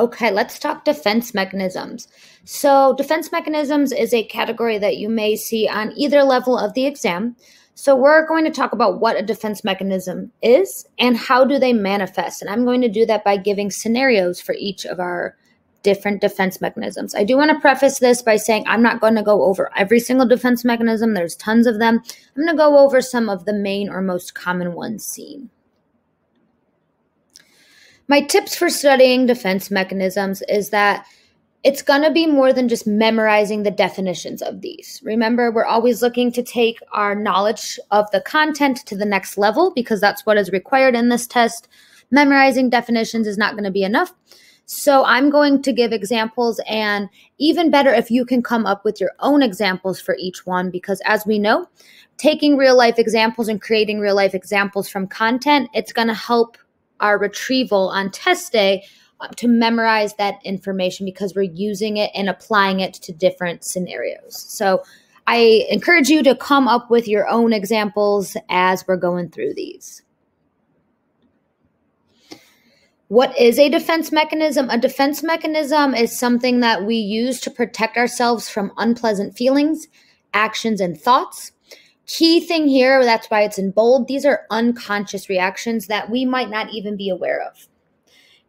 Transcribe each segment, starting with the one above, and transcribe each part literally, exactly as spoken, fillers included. Okay, let's talk defense mechanisms. So defense mechanisms is a category that you may see on either level of the exam. So we're going to talk about what a defense mechanism is and how do they manifest. And I'm going to do that by giving scenarios for each of our different defense mechanisms. I do want to preface this by saying I'm not going to go over every single defense mechanism. There's tons of them. I'm going to go over some of the main or most common ones seen. My tips for studying defense mechanisms is that it's going to be more than just memorizing the definitions of these. Remember, we're always looking to take our knowledge of the content to the next level because that's what is required in this test. Memorizing definitions is not going to be enough. So I'm going to give examples, and even better if you can come up with your own examples for each one, because as we know, taking real life examples and creating real life examples from content, it's going to help our retrieval on test day to memorize that information because we're using it and applying it to different scenarios. So I encourage you to come up with your own examples as we're going through these. What is a defense mechanism? A defense mechanism is something that we use to protect ourselves from unpleasant feelings, actions, and thoughts. Key thing here, that's why it's in bold, these are unconscious reactions that we might not even be aware of.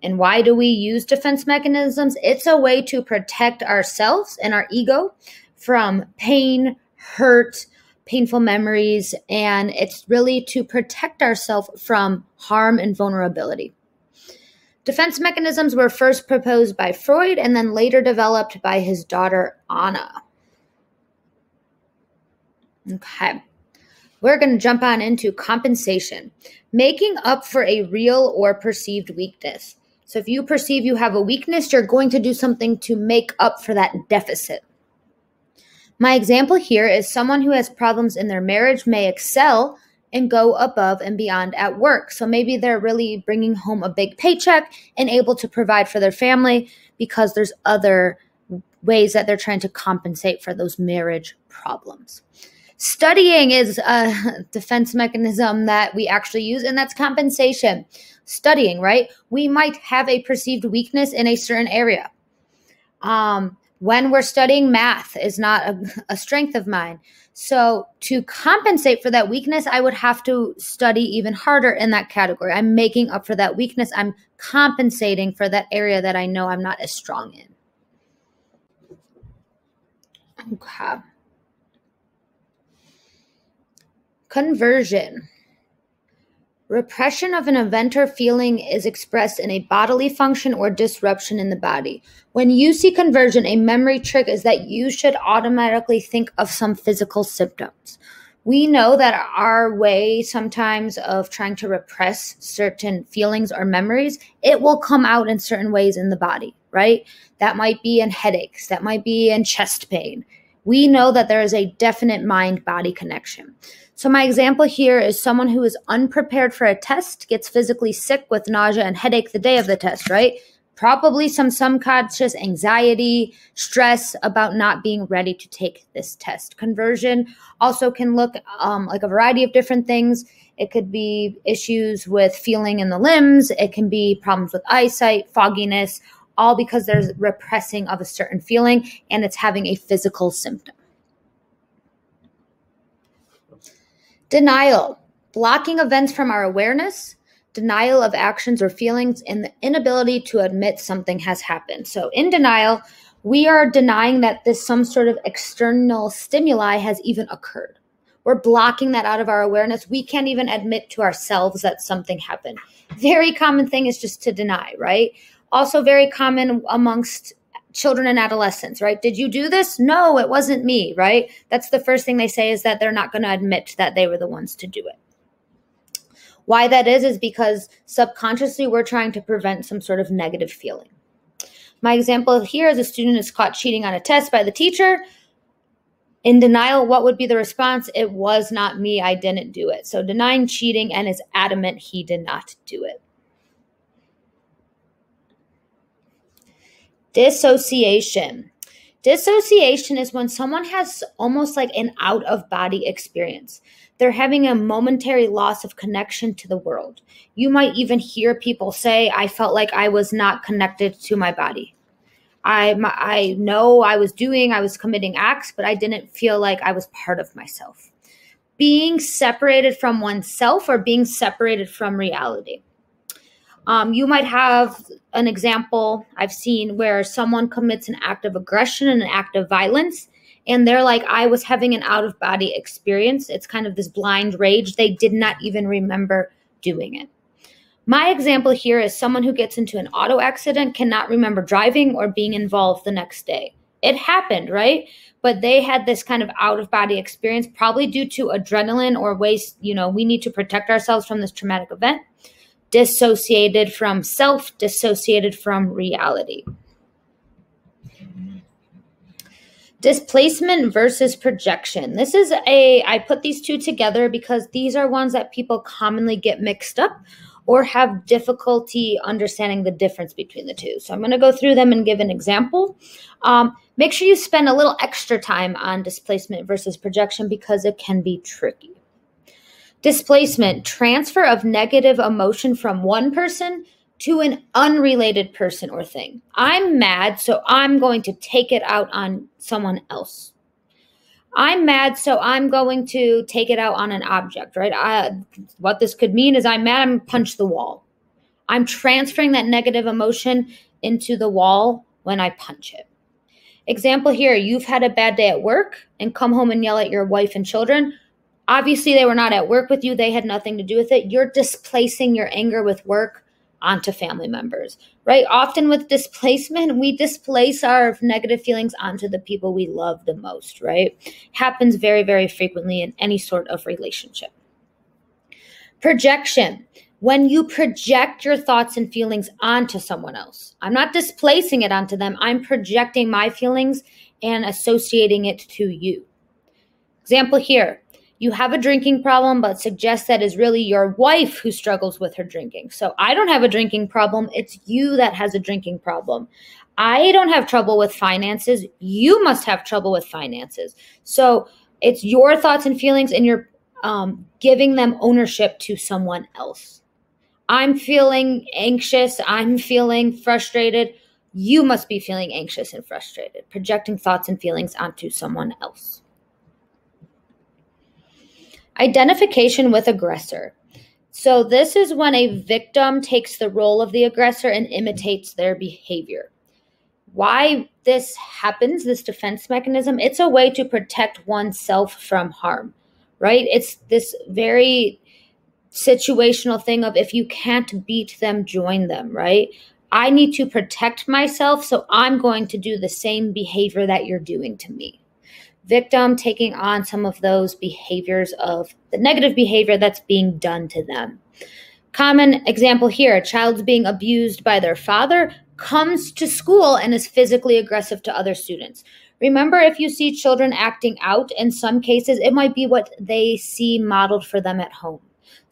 And why do we use defense mechanisms? It's a way to protect ourselves and our ego from pain, hurt, painful memories, and it's really to protect ourselves from harm and vulnerability. Defense mechanisms were first proposed by Freud and then later developed by his daughter, Anna. Okay, we're going to jump on into compensation. Making up for a real or perceived weakness. So if you perceive you have a weakness, you're going to do something to make up for that deficit. My example here is someone who has problems in their marriage may excel and go above and beyond at work. So maybe they're really bringing home a big paycheck and able to provide for their family because there's other ways that they're trying to compensate for those marriage problems. Studying is a defense mechanism that we actually use, and that's compensation. Studying, right? We might have a perceived weakness in a certain area. Um, When we're studying math is not a, a strength of mine. So to compensate for that weakness, I would have to study even harder in that category. I'm making up for that weakness. I'm compensating for that area that I know I'm not as strong in. Okay. Conversion. Repression of an event or feeling is expressed in a bodily function or disruption in the body. When you see conversion, a memory trick is that you should automatically think of some physical symptoms. We know that our way sometimes of trying to repress certain feelings or memories, it will come out in certain ways in the body, right? That might be in headaches. That might be in chest pain. We know that there is a definite mind-body connection. So my example here is someone who is unprepared for a test, gets physically sick with nausea and headache the day of the test, right? Probably some subconscious anxiety, stress about not being ready to take this test. Conversion also can look um, like a variety of different things. It could be issues with feeling in the limbs. It can be problems with eyesight, fogginess, all because there's repressing of a certain feeling and it's having a physical symptom. Denial, blocking events from our awareness, denial of actions or feelings, and the inability to admit something has happened. So in denial, we are denying that this some sort of external stimuli has even occurred. We're blocking that out of our awareness. We can't even admit to ourselves that something happened. Very common thing is just to deny, right? Also very common amongst children and adolescents, right? Did you do this? No, it wasn't me, right? That's the first thing they say is that they're not going to admit that they were the ones to do it. Why that is, is because subconsciously we're trying to prevent some sort of negative feeling. My example here is a student is caught cheating on a test by the teacher. In denial, what would be the response? It was not me. I didn't do it. So denying cheating and is adamant he did not do it. Dissociation. Dissociation is when someone has almost like an out-of-body experience. They're having a momentary loss of connection to the world. You might even hear people say, I felt like I was not connected to my body. I, my, I know I was doing, I was committing acts, but I didn't feel like I was part of myself. Being separated from oneself or being separated from reality. Um, you might have an example I've seen where someone commits an act of aggression and an act of violence, and they're like, I was having an out-of-body experience. It's kind of this blind rage. They did not even remember doing it. My example here is someone who gets into an auto accident, cannot remember driving or being involved the next day. It happened, right? But they had this kind of out-of-body experience, probably due to adrenaline or ways, you know, we need to protect ourselves from this traumatic event. Dissociated from self, dissociated from reality. Displacement versus projection. This is a, I put these two together because these are ones that people commonly get mixed up or have difficulty understanding the difference between the two. So I'm going to go through them and give an example. Um, make sure you spend a little extra time on displacement versus projection because it can be tricky. Displacement, transfer of negative emotion from one person to an unrelated person or thing. I'm mad, so I'm going to take it out on someone else. I'm mad, so I'm going to take it out on an object, right? I, what this could mean is I'm mad, I'm gonna punch the wall. I'm transferring that negative emotion into the wall when I punch it. Example here, you've had a bad day at work and come home and yell at your wife and children. Obviously, they were not at work with you. They had nothing to do with it. You're displacing your anger with work onto family members, right? Often with displacement, we displace our negative feelings onto the people we love the most, right? Happens very, very frequently in any sort of relationship. Projection. When you project your thoughts and feelings onto someone else. I'm not displacing it onto them. I'm projecting my feelings and associating it to you. Example here. You have a drinking problem, but suggest that is really your wife who struggles with her drinking. So I don't have a drinking problem. It's you that has a drinking problem. I don't have trouble with finances. You must have trouble with finances. So it's your thoughts and feelings, and you're um, giving them ownership to someone else. I'm feeling anxious. I'm feeling frustrated. You must be feeling anxious and frustrated, projecting thoughts and feelings onto someone else. Identification with aggressor. So this is when a victim takes the role of the aggressor and imitates their behavior. Why this happens, this defense mechanism, it's a way to protect oneself from harm, right? It's this very situational thing of if you can't beat them, join them, right? I need to protect myself, so I'm going to do the same behavior that you're doing to me. Victim taking on some of those behaviors of the negative behavior that's being done to them. Common example here, a child's being abused by their father, comes to school and is physically aggressive to other students. Remember, if you see children acting out, in some cases, it might be what they see modeled for them at home.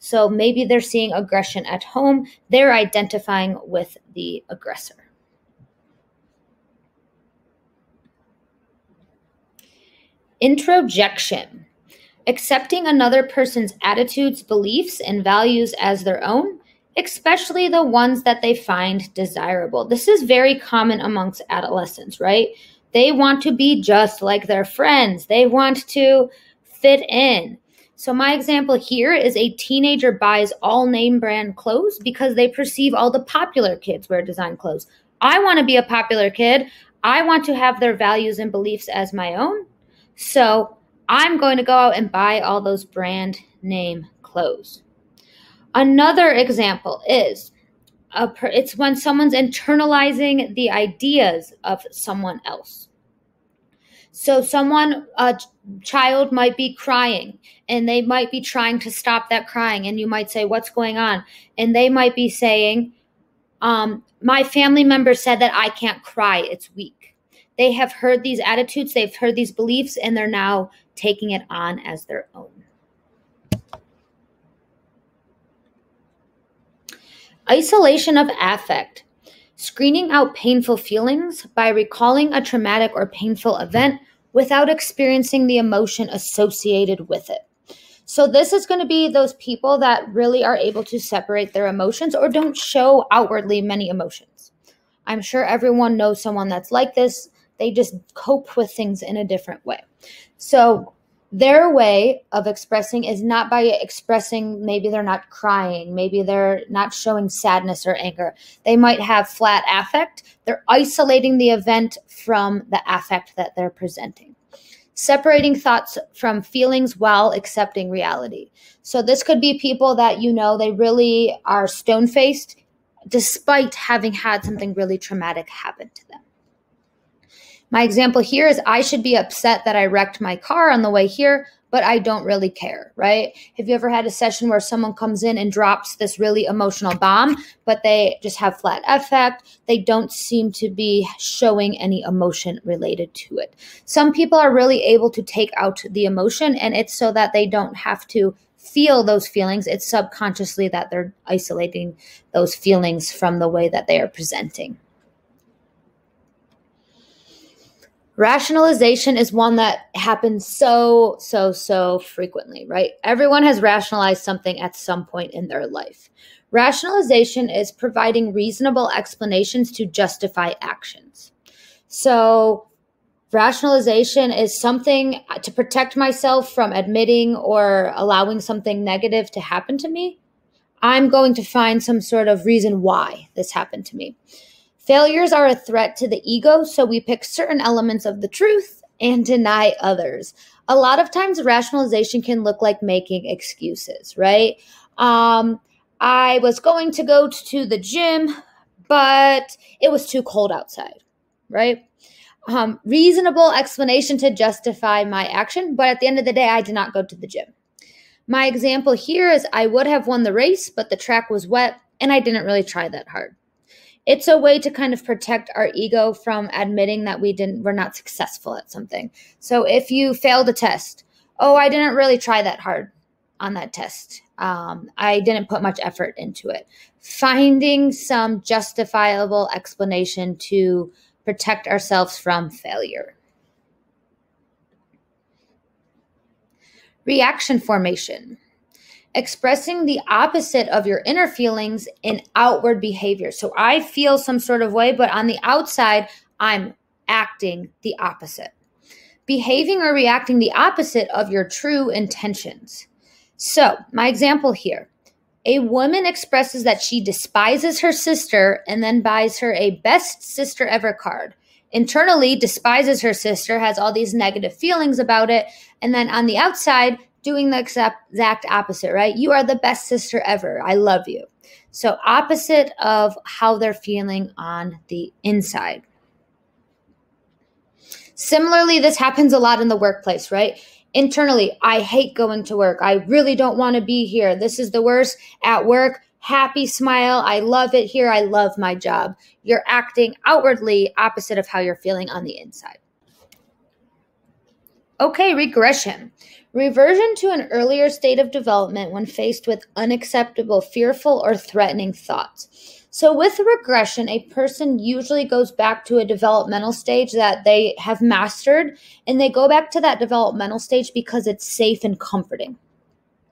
So maybe they're seeing aggression at home. They're identifying with the aggressor. Introjection, accepting another person's attitudes, beliefs, and values as their own, especially the ones that they find desirable. This is very common amongst adolescents, right? They want to be just like their friends. They want to fit in. So my example here is a teenager buys all name brand clothes because they perceive all the popular kids wear design clothes. I want to be a popular kid. I want to have their values and beliefs as my own. So I'm going to go out and buy all those brand name clothes. Another example is a per, it's when someone's internalizing the ideas of someone else. So someone, a child might be crying and they might be trying to stop that crying. And you might say, what's going on? And they might be saying, um, my family member said that I can't cry. It's weak. They have heard these attitudes, they've heard these beliefs, and they're now taking it on as their own. Isolation of affect. Screening out painful feelings by recalling a traumatic or painful event without experiencing the emotion associated with it. So this is going to be those people that really are able to separate their emotions or don't show outwardly many emotions. I'm sure everyone knows someone that's like this. They just cope with things in a different way. So their way of expressing is not by expressing, maybe they're not crying, maybe they're not showing sadness or anger. They might have flat affect. They're isolating the event from the affect that they're presenting. Separating thoughts from feelings while accepting reality. So this could be people that, you know, they really are stone-faced despite having had something really traumatic happen to them. My example here is I should be upset that I wrecked my car on the way here, but I don't really care, right? Have you ever had a session where someone comes in and drops this really emotional bomb, but they just have flat affect? They don't seem to be showing any emotion related to it. Some people are really able to take out the emotion, and it's so that they don't have to feel those feelings. It's subconsciously that they're isolating those feelings from the way that they are presenting. Rationalization is one that happens so, so, so frequently, right? Everyone has rationalized something at some point in their life. Rationalization is providing reasonable explanations to justify actions. So rationalization is something to protect myself from admitting or allowing something negative to happen to me. I'm going to find some sort of reason why this happened to me. Failures are a threat to the ego, so we pick certain elements of the truth and deny others. A lot of times rationalization can look like making excuses, right? Um, I was going to go to the gym, but it was too cold outside, right? Um, reasonable explanation to justify my action, but at the end of the day, I did not go to the gym. My example here is I would have won the race, but the track was wet, and I didn't really try that hard. It's a way to kind of protect our ego from admitting that we didn't, we're not successful at something. So if you failed a test, oh, I didn't really try that hard on that test. Um, I didn't put much effort into it. Finding some justifiable explanation to protect ourselves from failure. Reaction formation. Expressing the opposite of your inner feelings in outward behavior. So I feel some sort of way, but on the outside, I'm acting the opposite. Behaving or reacting the opposite of your true intentions. So my example here, a woman expresses that she despises her sister and then buys her a best sister ever card. Internally despises her sister, has all these negative feelings about it. And then on the outside, doing the exact opposite, right? You are the best sister ever. I love you. So opposite of how they're feeling on the inside. Similarly, this happens a lot in the workplace, right? Internally, I hate going to work. I really don't want to be here. This is the worst. At work, happy smile. I love it here. I love my job. You're acting outwardly opposite of how you're feeling on the inside. Okay, regression. Reversion to an earlier state of development when faced with unacceptable, fearful, or threatening thoughts. So with regression, a person usually goes back to a developmental stage that they have mastered, and they go back to that developmental stage because it's safe and comforting.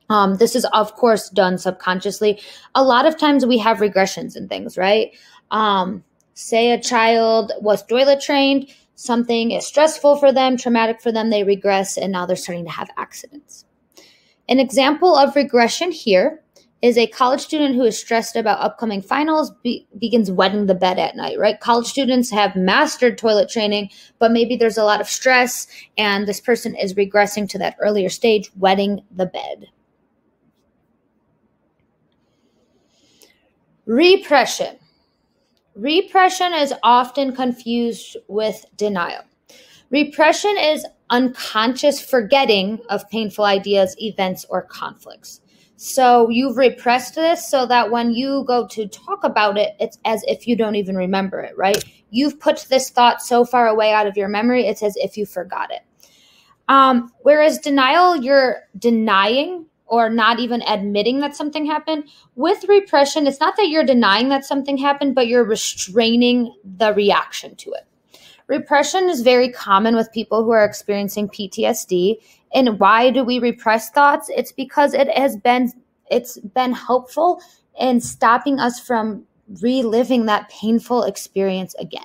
Um, this is, of course, done subconsciously. A lot of times we have regressions in things, right? Um, say a child was toilet trained. Something is stressful for them, traumatic for them, they regress, and now they're starting to have accidents. An example of regression here is a college student who is stressed about upcoming finals be begins wetting the bed at night, right? College students have mastered toilet training, but maybe there's a lot of stress, and this person is regressing to that earlier stage, wetting the bed. Repression. Repression is often confused with denial. Repression is unconscious forgetting of painful ideas, events, or conflicts. So you've repressed this so that when you go to talk about it, it's as if you don't even remember it, right? You've put this thought so far away out of your memory, it's as if you forgot it. Um, whereas denial, you're denying or not even admitting that something happened. With repression, it's not that you're denying that something happened, but you're restraining the reaction to it. Repression is very common with people who are experiencing P T S D. And why do we repress thoughts? It's because it has been, it's been helpful in stopping us from reliving that painful experience again.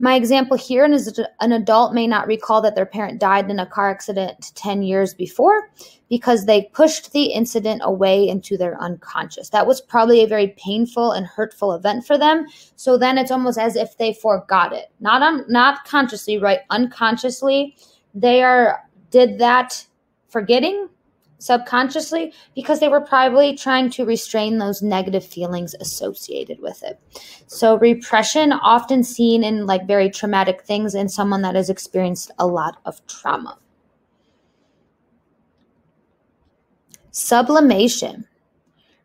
My example here is an adult may not recall that their parent died in a car accident ten years before because they pushed the incident away into their unconscious. That was probably a very painful and hurtful event for them. So then it's almost as if they forgot it. Not um, not consciously, right? Unconsciously, they are did that forgetting subconsciously because they were probably trying to restrain those negative feelings associated with it. So repression often seen in like very traumatic things in someone that has experienced a lot of trauma. Sublimation.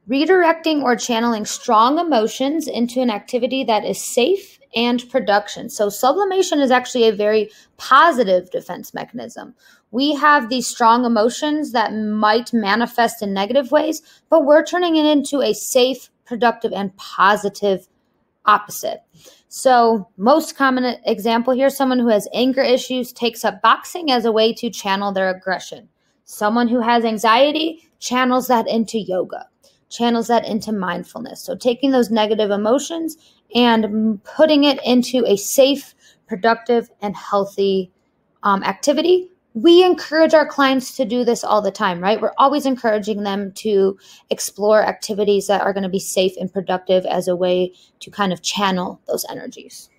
Redirecting or channeling strong emotions into an activity that is safe and production. So sublimation is actually a very positive defense mechanism. We have these strong emotions that might manifest in negative ways, but we're turning it into a safe, productive, and positive opposite. So most common example here, someone who has anger issues takes up boxing as a way to channel their aggression. Someone who has anxiety channels that into yoga, channels that into mindfulness. So taking those negative emotions and putting it into a safe, productive, and healthy um, activity. We encourage our clients to do this all the time, right? We're always encouraging them to explore activities that are going to be safe and productive as a way to kind of channel those energies.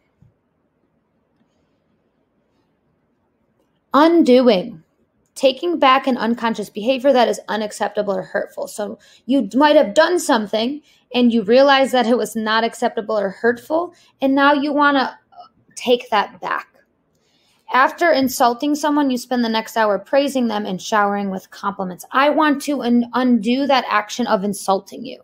Undoing. Taking back an unconscious behavior that is unacceptable or hurtful. So you might have done something and you realize that it was not acceptable or hurtful, and now you want to take that back. After insulting someone, you spend the next hour praising them and showering with compliments. I want to un- undo that action of insulting you.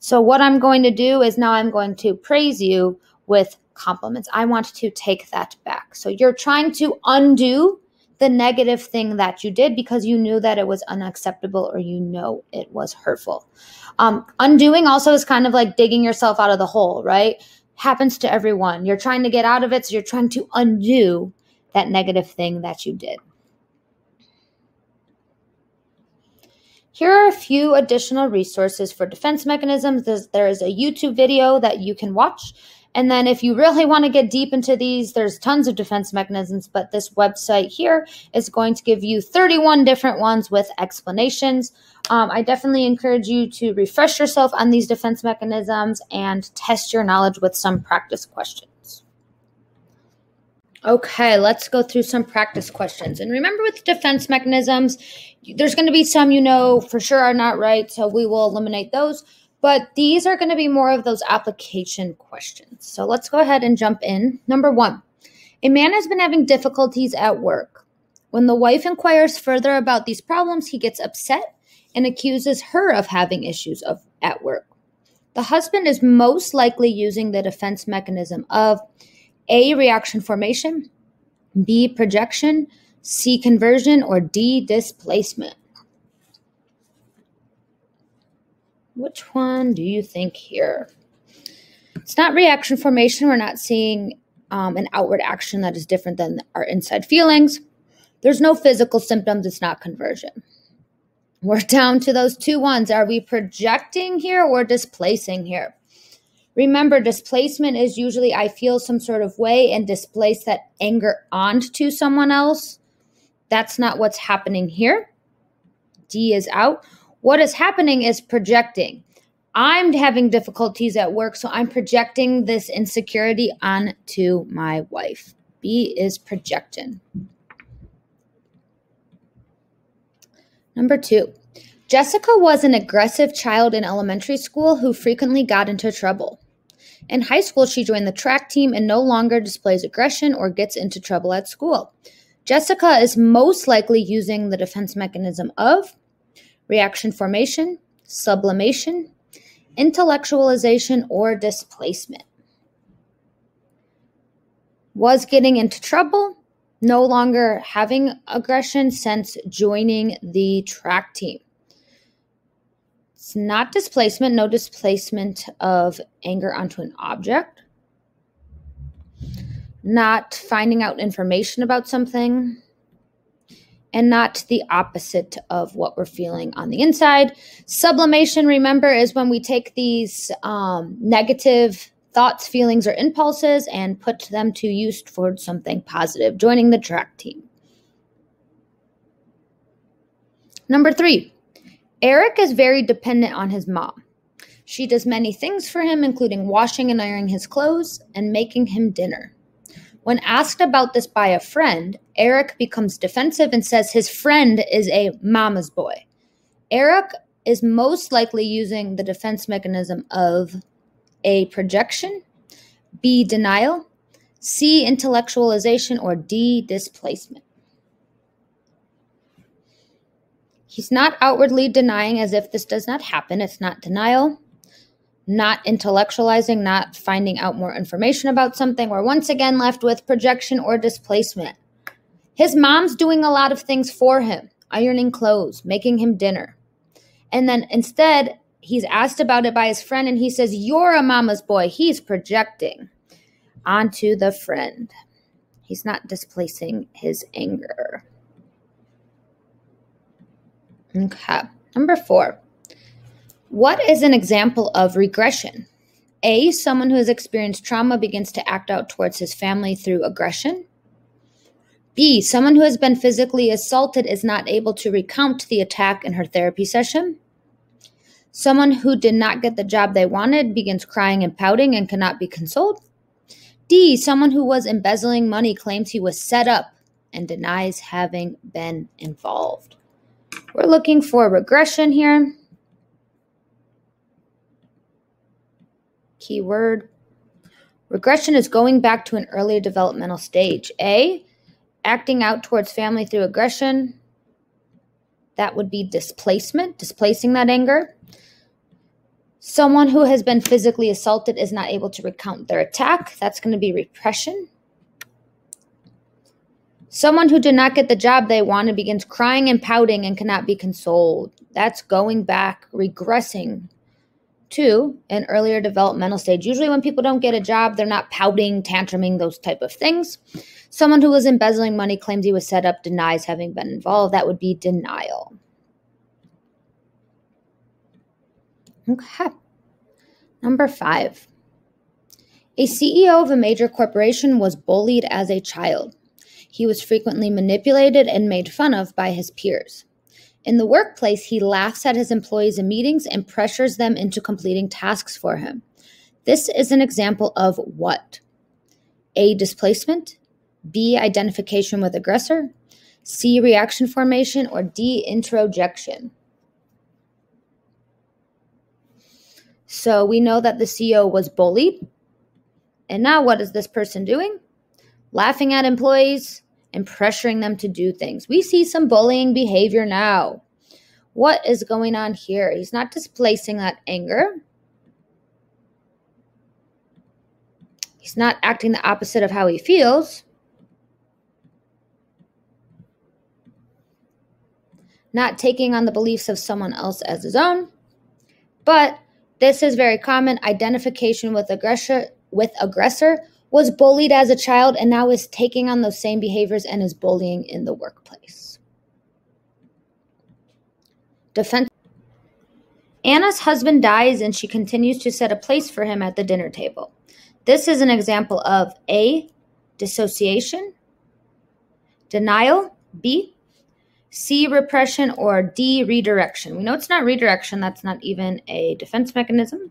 So what I'm going to do is now I'm going to praise you with compliments. I want to take that back. So you're trying to undo the negative thing that you did because you knew that it was unacceptable or you know it was hurtful. Um, undoing also is kind of like digging yourself out of the hole, right? Happens to everyone. You're trying to get out of it, so you're trying to undo that negative thing that you did. Here are a few additional resources for defense mechanisms. There's, there is a YouTube video that you can watch. And then if you really want to get deep into these, there's tons of defense mechanisms, but this website here is going to give you thirty-one different ones with explanations. Um, I definitely encourage you to refresh yourself on these defense mechanisms and test your knowledge with some practice questions. Okay, let's go through some practice questions. And remember, with defense mechanisms, there's going to be some you know for sure are not right, so we will eliminate those. But these are going to be more of those application questions. So let's go ahead and jump in. Number one, a man has been having difficulties at work. When the wife inquires further about these problems, he gets upset and accuses her of having issues of, at work. The husband is most likely using the defense mechanism of A, reaction formation, B, projection, C, conversion, or D, displacement. Which one do you think here? It's not reaction formation. We're not seeing um, an outward action that is different than our inside feelings. There's no physical symptoms. It's not conversion. We're down to those two ones. Are we projecting here or displacing here? Remember, displacement is usually I feel some sort of way and displace that anger onto someone else. That's not what's happening here. D is out. What is happening is projecting. I'm having difficulties at work, so I'm projecting this insecurity onto my wife. B is projection. Number two. Jessica was an aggressive child in elementary school who frequently got into trouble. In high school, she joined the track team and no longer displays aggression or gets into trouble at school. Jessica is most likely using the defense mechanism of reaction formation, sublimation, intellectualization, or displacement. Was getting into trouble, no longer having aggression since joining the track team. It's not displacement, no displacement of anger onto an object. Not finding out information about something. And not the opposite of what we're feeling on the inside. Sublimation, remember, is when we take these um, negative thoughts, feelings, or impulses and put them to use towards something positive. Joining the track team. Number three, Eric is very dependent on his mom. She does many things for him, including washing and ironing his clothes and making him dinner. When asked about this by a friend, Eric becomes defensive and says his friend is a mama's boy. Eric is most likely using the defense mechanism of A, projection, B, denial, C, intellectualization, or D, displacement. He's not outwardly denying as if this does not happen. It's not denial, not intellectualizing, not finding out more information about something. We're once again left with projection or displacement. His mom's doing a lot of things for him, ironing clothes, making him dinner. And then instead, he's asked about it by his friend, and he says, "You're a mama's boy." He's projecting onto the friend. He's not displacing his anger. Okay, number four. What is an example of regression? A, someone who has experienced trauma begins to act out towards his family through aggression. B, someone who has been physically assaulted is not able to recount the attack in her therapy session. Someone who did not get the job they wanted begins crying and pouting and cannot be consoled. D, someone who was embezzling money claims he was set up and denies having been involved. We're looking for regression here. Keyword. Regression is going back to an earlier developmental stage. A, acting out towards family through aggression. That would be displacement, displacing that anger. Someone who has been physically assaulted is not able to recount their attack. That's going to be repression. Someone who did not get the job they wanted begins crying and pouting and cannot be consoled. That's going back, regressing to an earlier developmental stage. Usually when people don't get a job, they're not pouting, tantruming, those type of things. Someone who was embezzling money claims he was set up, denies having been involved. That would be denial. Okay. Number five. A C E O of a major corporation was bullied as a child. He was frequently manipulated and made fun of by his peers. In the workplace, he laughs at his employees in meetings and pressures them into completing tasks for him. This is an example of what? A, displacement. B, identification with aggressor. C, reaction formation. Or D, introjection. So we know that the C E O was bullied. And now what is this person doing? Laughing at employees and pressuring them to do things. We see some bullying behavior now. What is going on here? He's not displacing that anger. He's not acting the opposite of how he feels. Not taking on the beliefs of someone else as his own. But this is very common. Identification with aggressor, with aggressor. Was bullied as a child and now is taking on those same behaviors and is bullying in the workplace. Defense. Anna's husband dies and she continues to set a place for him at the dinner table. This is an example of A, dissociation, denial, B, C, repression, or D, redirection. We know it's not redirection. That's not even a defense mechanism.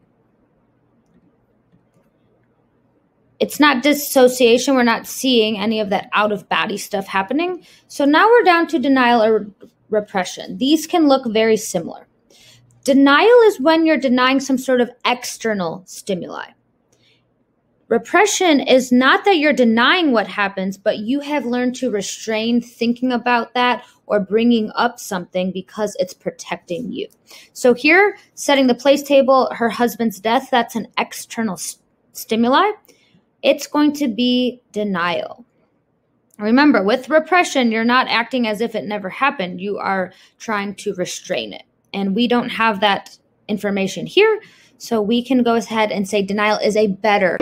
It's not dissociation. We're not seeing any of that out-of-body stuff happening. So now we're down to denial or repression. These can look very similar. Denial is when you're denying some sort of external stimuli. Repression is not that you're denying what happens, but you have learned to restrain thinking about that or bringing up something because it's protecting you. So here, setting the place table, her husband's death, that's an external st- stimuli. It's going to be denial. Remember, with repression, you're not acting as if it never happened. You are trying to restrain it. And we don't have that information here. So we can go ahead and say denial is a better